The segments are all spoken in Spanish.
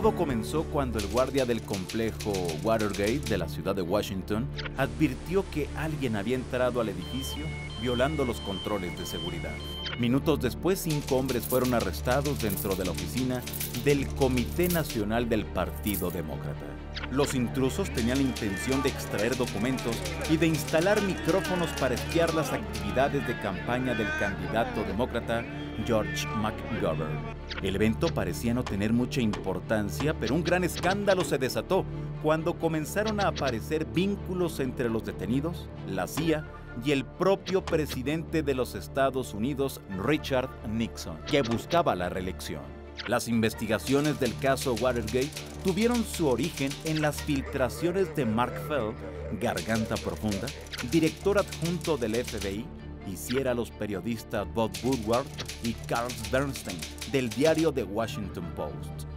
Todo comenzó cuando el guardia del complejo Watergate de la ciudad de Washington advirtió que alguien había entrado al edificio violando los controles de seguridad. Minutos después, 5 hombres fueron arrestados dentro de la oficina del Comité Nacional del Partido Demócrata. Los intrusos tenían la intención de extraer documentos y de instalar micrófonos para espiar las actividades de campaña del candidato demócrata George McGovern. El evento parecía no tener mucha importancia, pero un gran escándalo se desató cuando comenzaron a aparecer vínculos entre los detenidos, la CIA y el propio presidente de los Estados Unidos, Richard Nixon, que buscaba la reelección. Las investigaciones del caso Watergate tuvieron su origen en las filtraciones de Mark Felt, garganta profunda, director adjunto del FBI, hiciera los periodistas Bob Woodward y Carl Bernstein del diario The Washington Post.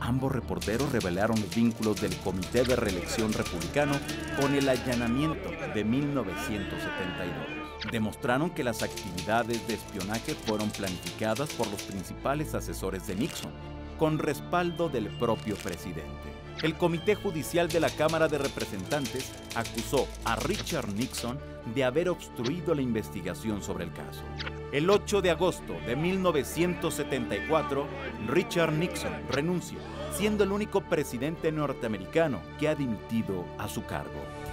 Ambos reporteros revelaron los vínculos del Comité de Reelección Republicano con el allanamiento de 1972. Demostraron que las actividades de espionaje fueron planificadas por los principales asesores de Nixon, con respaldo del propio presidente. El Comité Judicial de la Cámara de Representantes acusó a Richard Nixon de haber obstruido la investigación sobre el caso. El 8 de agosto de 1974, Richard Nixon renuncia, siendo el único presidente norteamericano que ha dimitido a su cargo.